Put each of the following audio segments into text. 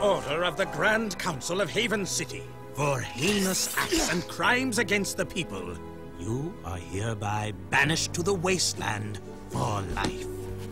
order of the Grand Council of Haven City for heinous acts and crimes against the people, you are hereby banished to the wasteland for life.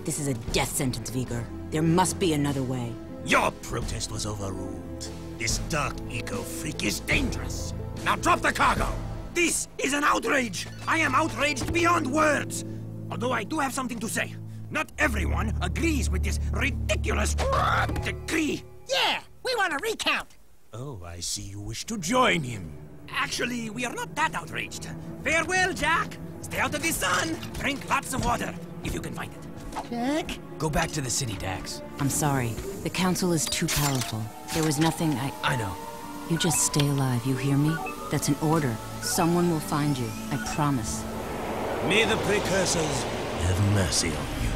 This is a death sentence, Vigor. There must be another way. Your protest was overruled. This dark eco-freak is dangerous. Now drop the cargo! This is an outrage! I am outraged beyond words! Although I do have something to say. Not everyone agrees with this ridiculous decree. Yeah, we want a recount. Oh, I see you wish to join him. Actually, we are not that outraged. Farewell, Jak. Stay out of the sun. Drink lots of water, if you can find it. Jak? Go back to the city, Dax. I'm sorry. The council is too powerful. There was nothing I know. You just stay alive, you hear me? That's an order. Someone will find you, I promise. May the Precursors have mercy on you.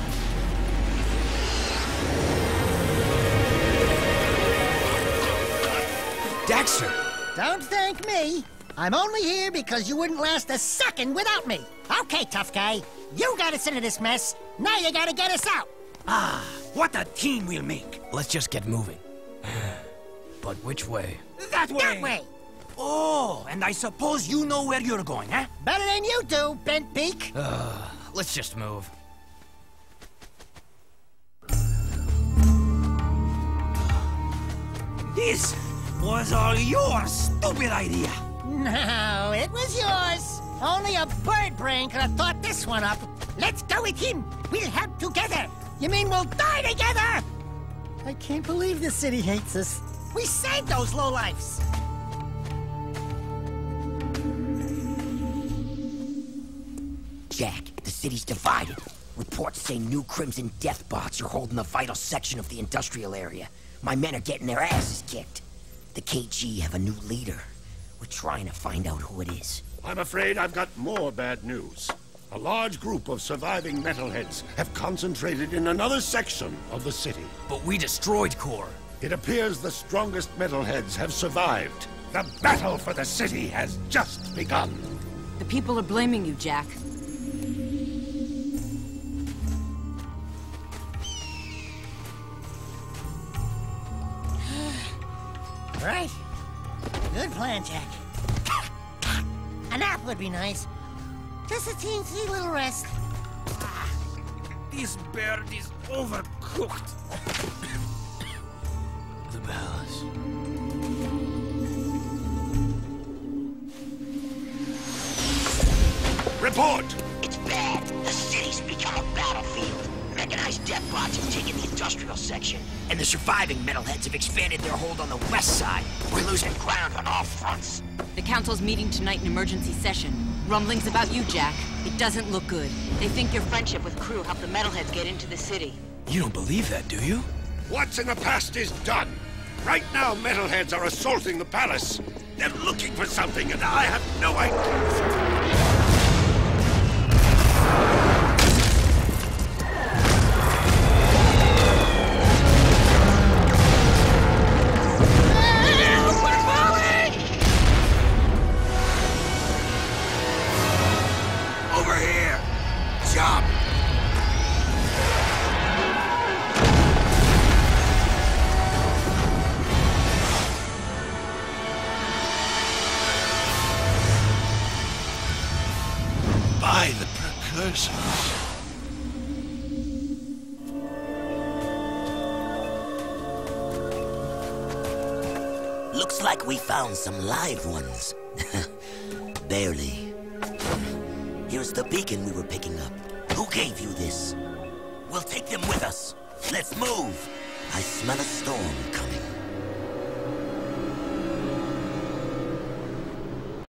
Daxter! Don't thank me. I'm only here because you wouldn't last a second without me. Okay, tough guy. You got us into this mess. Now you gotta get us out. Ah, what a team we'll make. Let's just get moving. But which way? That way! That way! Oh, and I suppose you know where you're going, huh? Better than you do, Bent Peak. Let's just move. This was all your stupid idea. No, it was yours. Only a bird brain could have thought this one up. Let's go with him. We'll help together. You mean we'll die together? I can't believe the city hates us. We saved those lowlifes. Jak, the city's divided. Reports say new Crimson Deathbots are holding a vital section of the industrial area. My men are getting their asses kicked. The KG have a new leader. We're trying to find out who it is. I'm afraid I've got more bad news. A large group of surviving Metalheads have concentrated in another section of the city. But we destroyed Kor. It appears the strongest Metalheads have survived. The battle for the city has just begun. The people are blaming you, Jak. Right. Good plan, Jak. A nap would be nice. Just a teensy little rest. This bird is overcooked. The bells. Report! It's bad. The city's become a battlefield. Mechanized Deathbots have taken the industrial section, and the surviving Metalheads have expanded their hold on the west side. We're losing ground on all fronts. The council's meeting tonight in emergency session. Rumblings about you, Jak. It doesn't look good. They think your friendship with crew helped the Metalheads get into the city. You don't believe that, do you? What's in the past is done. Right now, Metalheads are assaulting the palace. They're looking for something, and I have no idea. Looks like we found some live ones. Barely. Here's the beacon we were picking up. Who gave you this? We'll take them with us. Let's move. I smell a storm coming.